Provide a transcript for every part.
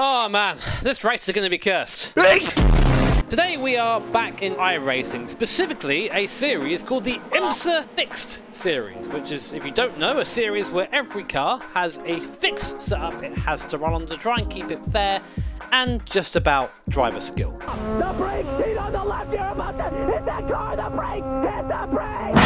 Oh man, this race is going to be cursed. Today we are back in iRacing, specifically a series called the IMSA Fixed Series, which is, if you don't know, a series where every car has a fixed setup it has to run on to try and keep it fair and just about driver skill. The brakes, Pete, on the left, you're about to hit that car, the brakes, hit the brakes!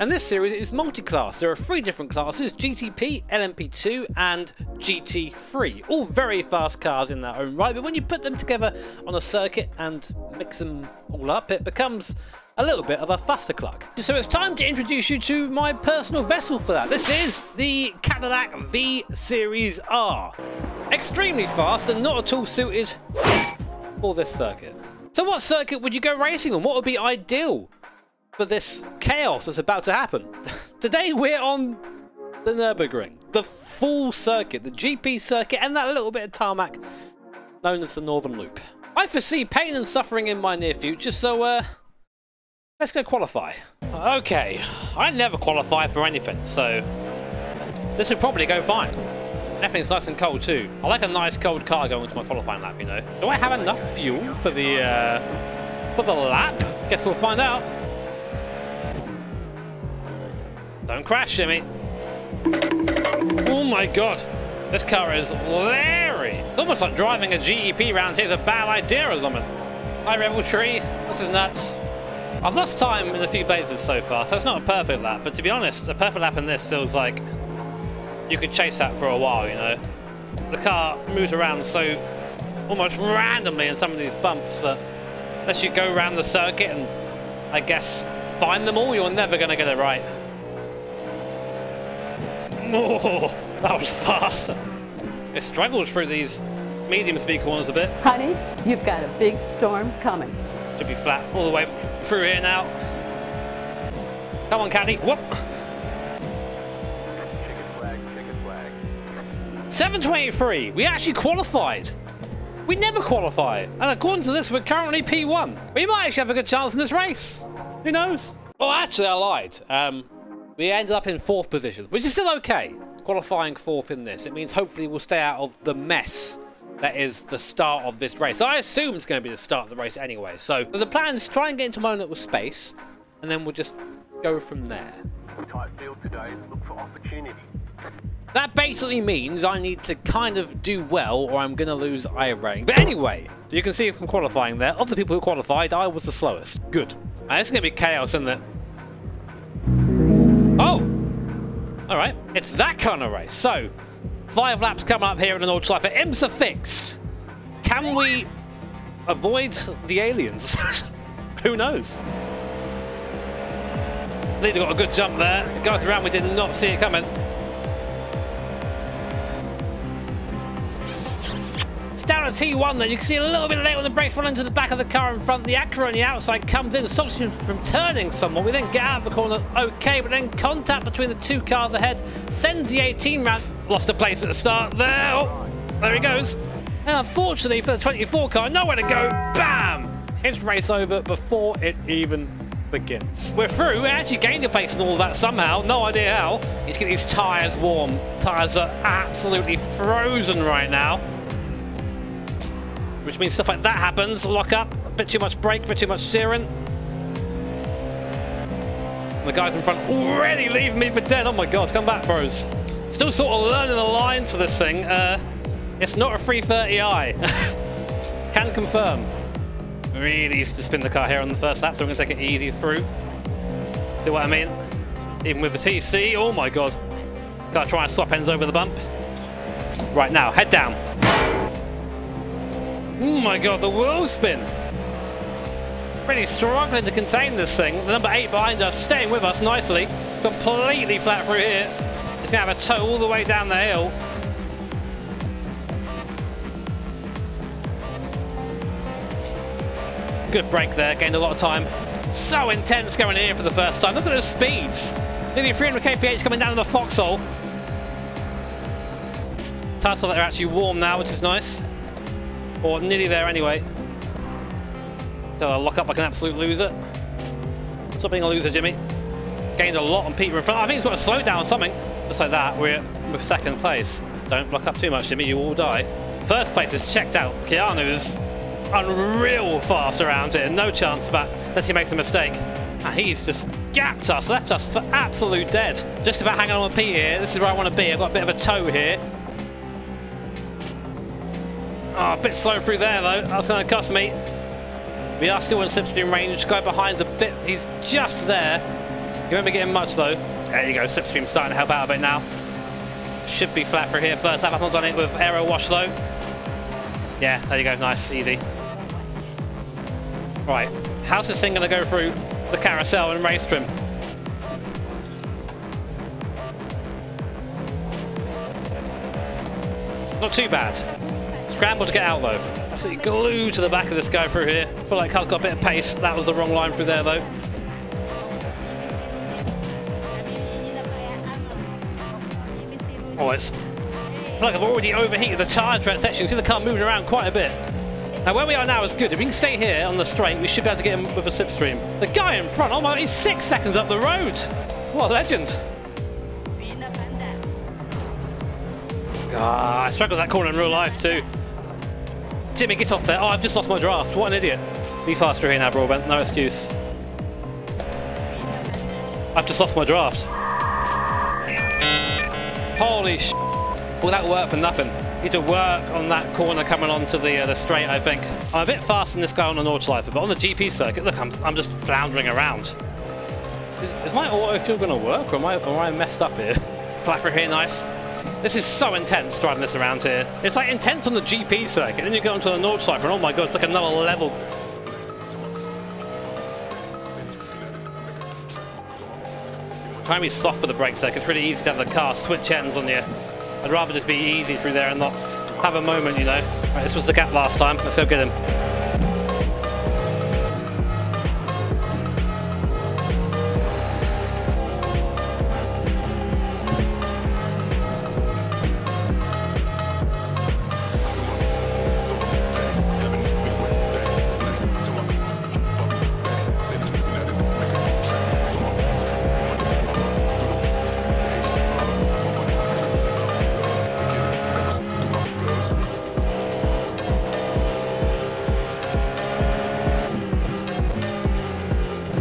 And this series is multi-class. There are three different classes, GTP, LMP2 and GT3. All very fast cars in their own right, but when you put them together on a circuit and mix them all up, it becomes a little bit of a fustercluck. So it's time to introduce you to my personal vessel for that. This is the Cadillac V Series R. Extremely fast and not at all suited for this circuit. So what circuit would you go racing on? What would be ideal for this chaos that's about to happen? Today we're on the Nurburgring, the full circuit, the GP circuit, and that little bit of tarmac known as the Northern Loop. I foresee pain and suffering in my near future, so let's go qualify. Okay, I never qualify for anything, so this would probably go fine. Everything's nice and cold too. I like a nice cold car going into my qualifying lap, you know. Do I have enough fuel for the lap? Guess we'll find out. Don't crash, Jimmy. Oh my god, this car is leery. It's almost like driving a GTP round here is a bad idea or something. Hi, Rebel Tree. This is nuts. I've lost time in a few places so far, so it's not a perfect lap, but to be honest, a perfect lap in this feels like you could chase that for a while, you know. The car moves around so almost randomly in some of these bumps that unless you go around the circuit and, I guess, find them all, you're never going to get it right. Oh, that was fast. It struggled through these medium speed corners a bit. Honey, you've got a big storm coming. Should be flat all the way through here now. Come on, Caddy. Whoop. Chicken flag. 7:23. We actually qualified. We never qualify. And according to this, we're currently P1. We might actually have a good chance in this race. Who knows? Well, actually, I lied. We ended up in 4th position, which is still okay. Qualifying 4th in this. It means hopefully we'll stay out of the mess that is the start of this race. I assume it's going to be the start of the race anyway. So the plan is to try and get into my own little space, and then we'll just go from there. Tight field today. Look for opportunity. That basically means I need to kind of do well, or I'm going to lose iRacing. But anyway, so you can see from qualifying there, of the people who qualified, I was the slowest. Good. Now, this is going to be chaos, isn't it? Oh, all right. It's that kind of race. So 5 laps coming up here in the Nordschleife. IMSA Fixed. Can we avoid the aliens? Who knows? Leader got a good jump there. Goes around, we did not see it coming. It's down at T1 then. You can see a little bit late when the brakes run into the back of the car in front. The Acura on the outside comes in, stops him from turning somewhat. We then get out of the corner okay, but then contact between the two cars ahead sends the 18 round. Lost a place at the start there. Oh, there he goes. And unfortunately for the 24 car, nowhere to go. Bam! It's race over before it even begins. We're through. We actually gained a place and all that somehow. No idea how. You need to get these tyres warm. Tyres are absolutely frozen right now. Which means stuff like that happens. Lock up. A bit too much brake, a bit too much steering. And the guys in front already leaving me for dead. Oh my god, come back, bros. Still sort of learning the lines for this thing. It's not a 330i. Can confirm. Really used to spin the car here on the first lap, so I'm going to take it easy through. Do what I mean? Even with the TC. Oh my god. Gotta try and swap ends over the bump. Right now, head down. Oh my god, the wheel spin. Really struggling to contain this thing. The number 8 behind us, staying with us nicely. Completely flat through here. It's going to have a tow all the way down the hill. Good break there, gained a lot of time. So intense going here for the first time. Look at those speeds. Nearly 300 kph coming down to the foxhole. Tires that are actually warm now, which is nice. Or nearly there anyway. So I lock up like an absolute loser. Stop being a loser, Jimmy. Gained a lot on Peter in front. I think he's got to slow down something. Just like that, we're with 2nd place. Don't block up too much, Jimmy, you will die. First place is checked out. Keanu's unreal fast around here. No chance but that he makes a mistake. And he's just gapped us, left us for absolute dead. Just about hanging on with Pete here. This is where I want to be. I've got a bit of a toe here. Oh, a bit slow through there though. That's going to cost me. We are still in slipstream range. Guy behind's a bit. He's just there. You won't be getting much though. There you go. Slipstream starting to help out a bit now. Should be flat for here first lap. I've not done it with aero wash though. Yeah, there you go. Nice, easy. Right, how's this thing going to go through the carousel and race trim? Not too bad. Scramble to get out though. Absolutely glued to the back of this guy through here. Feel like car's got a bit of pace. That was the wrong line through there though. Oh, it's like I've already overheated the charge red section. You see the car moving around quite a bit. Now where we are now is good. If we can stay here on the straight, we should be able to get him with a slipstream. The guy in front, oh my, he's 6 seconds up the road. What a legend. I struggled with that corner in real life too. Jimmy, get off there. Oh, I've just lost my draft. What an idiot. Be faster here now, Broadbent. No excuse. I've just lost my draft. Holy sh! Well, that worked for nothing. Need to work on that corner coming onto the straight, I think. I'm a bit faster than this guy on the Nordschleife, but on the GP circuit, look, I'm just floundering around. Is my auto fuel going to work, or am I messed up here? Flat through here, nice. This is so intense driving this around here. It's like intense on the GP circuit, and then you go onto the Nordschleife, and oh my god, it's like another level. Trying to be soft for the brake circuit, it's really easy to have the car switch ends on you. I'd rather just be easy through there and not have a moment, you know. Right, this was the gap last time, let's go get him.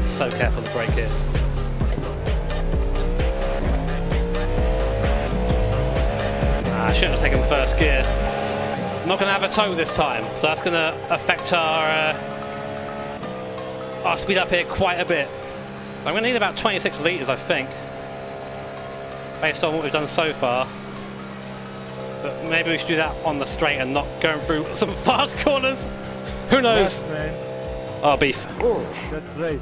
So careful to break it. I shouldn't have taken first gear. I'm not going to have a tow this time, so that's going to affect our speed up here quite a bit. I'm going to need about 26 litres, I think, based on what we've done so far. But maybe we should do that on the straight and not going through some fast corners. Who knows? Oh, beef. Oh, that's great.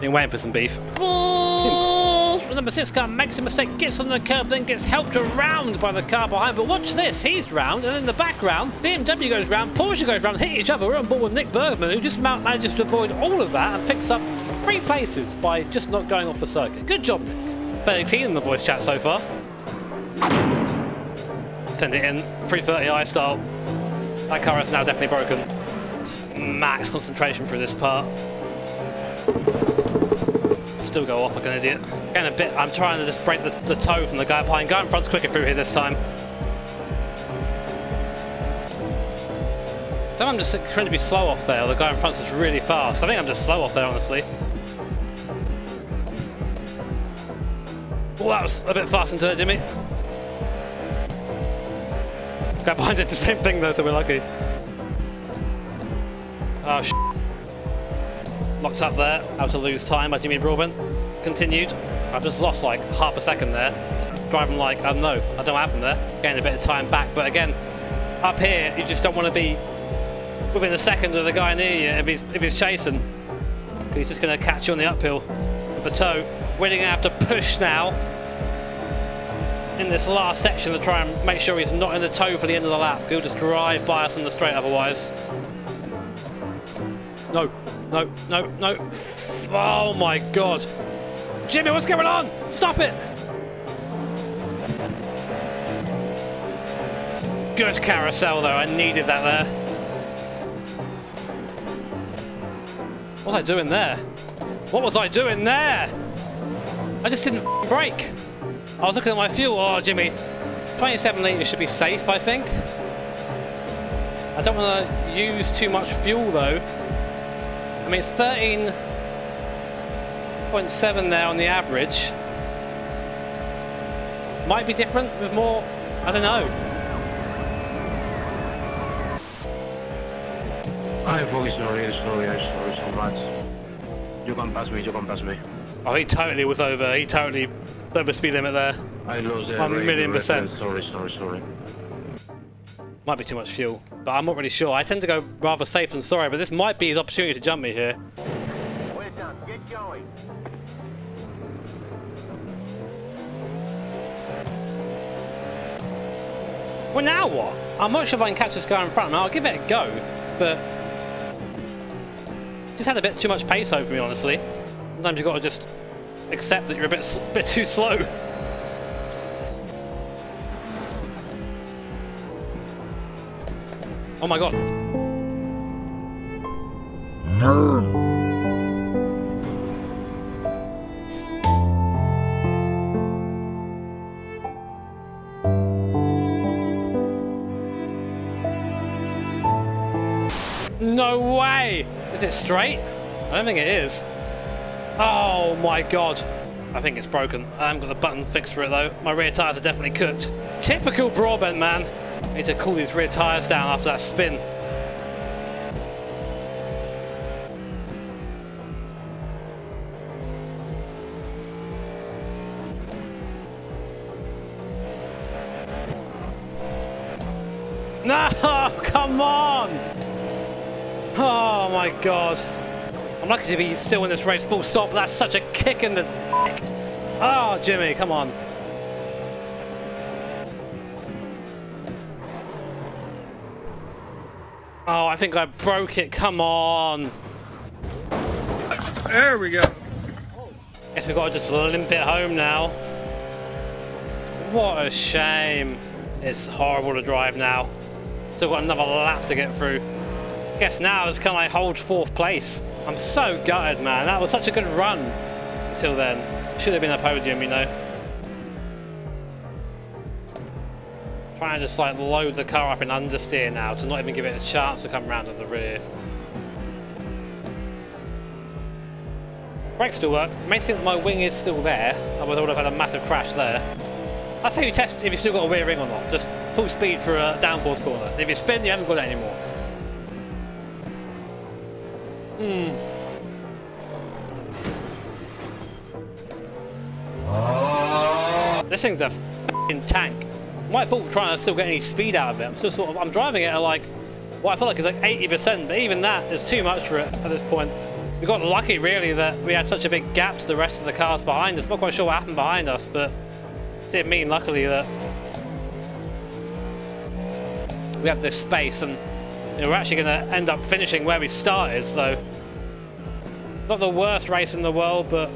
Been waiting for some beef. Number 6 car makes a mistake, gets on the curb, then gets helped around by the car behind. But watch this, he's round, and in the background, BMW goes round, Porsche goes round, hit each other. We're on board with Nick Bergman, who just manages to avoid all of that and picks up 3 places by just not going off the circuit. Good job, Nick. Better clean in the voice chat so far. Send it in, 330i style. That car is now definitely broken. It's max concentration for this part. Still go off like an idiot. Again, a bit, I'm trying to just break the toe from the guy behind. Guy in front's quicker through here this time. I think I'm just trying to be slow off there, or the guy in front's just really fast. I think I'm just slow off there, honestly. Well, that was a bit fast into it, Jimmy. Guy behind did the same thing though, so we're lucky. Oh, sh**. Locked up there, how to lose time by Jimmy Broadbent. Continued. I've just lost like half a second there. Driving like, I don't know, I don't know what happened there. Getting a bit of time back, but again, up here, you just don't want to be within a second of the guy near you if he's chasing. He's just going to catch you on the uphill with a toe. We're going to have to push now in this last section to try and make sure he's not in the toe for the end of the lap. He'll just drive by us on the straight otherwise. No. No, no, no. Oh my god. Jimmy, what's going on? Stop it. Good carousel though, I needed that there. What was I doing there? What was I doing there? I just didn't brake. I was looking at my fuel. Oh, Jimmy. 27 litres should be safe, I think. I don't want to use too much fuel though. I mean, it's 13.7 there on the average. Might be different with more, I don't know. I'm very sorry, sorry so much. You can pass me, you can pass me. Oh, he totally was over, he totally was over speed limit there. I lost there. 1,000,000%. Sorry. Might be too much fuel, but I'm not really sure. I tend to go rather safe than sorry, but this might be his opportunity to jump me here. We're done. Get going. Well, now what? I'm not sure if I can catch this guy in front. I'll give it a go, but just had a bit too much pace over me, honestly. Sometimes you've got to just accept that you're a bit too slow. Oh my god. No. No way! Is it straight? I don't think it is. Oh my god. I think it's broken. I haven't got the button fixed for it though. My rear tires are definitely cooked. Typical Broadbent, man. I need to cool these rear tyres down after that spin. No, come on! Oh my god. I'm lucky to be still in this race full stop, but that's such a kick in the neck. Oh, Jimmy, come on. Oh, I think I broke it. Come on. There we go. Guess we've got to just limp it home now. What a shame. It's horrible to drive now. Still got another lap to get through. Guess now is can I hold fourth place? I'm so gutted, man. That was such a good run. Until then, should have been a podium, you know. Trying to just like load the car up in understeer now to not even give it a chance to come round at the rear. Brakes still work. It may seem that my wing is still there, otherwise I would have had a massive crash there. That's how you test if you've still got a rear ring or not. Just full speed for a downforce corner. If you spin, you haven't got that anymore. This thing's a f***ing tank. My fault for trying to still get any speed out of it. I'm still sort of, I'm driving it at like, what I feel like is like 80%, but even that is too much for it at this point. We got lucky really that we had such a big gap to the rest of the cars behind us. Not quite sure what happened behind us, but it did mean luckily that we had this space and we're actually going to end up finishing where we started. So not the worst race in the world, but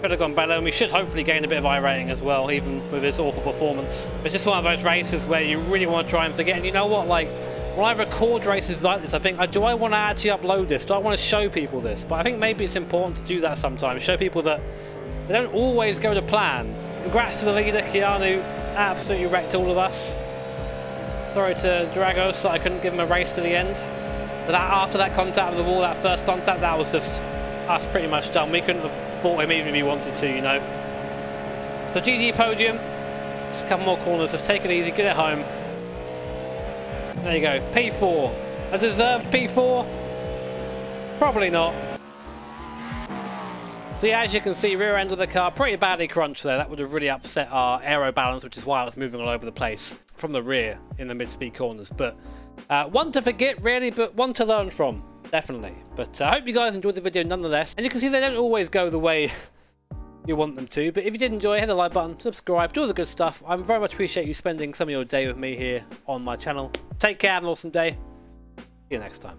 could have gone better, and we should hopefully gain a bit of iRating as well, even with this awful performance. It's just one of those races where you really want to try and forget, and you know what, like, when I record races like this, I think, do I want to actually upload this? Do I want to show people this? But I think maybe it's important to do that sometimes, show people that they don't always go to plan. Congrats to the leader, Keanu, absolutely wrecked all of us. Sorry to Dragos that I couldn't give him a race to the end. But that, after that contact with the wall, that first contact, that was just us pretty much done. We couldn't have bought him even if he wanted to, you know. So GG podium, just a couple more corners, just take it easy, get it home. There you go, P4. A deserved P4? Probably not. So yeah, as you can see, rear end of the car pretty badly crunched there. That would have really upset our aero balance, which is why it's moving all over the place from the rear in the mid-speed corners. But one to forget really, but one to learn from. Definitely. But I hope you guys enjoyed the video nonetheless. And you can see they don't always go the way you want them to. But if you did enjoy, hit the like button, subscribe, do all the good stuff. I very much appreciate you spending some of your day with me here on my channel. Take care, have an awesome day. See you next time.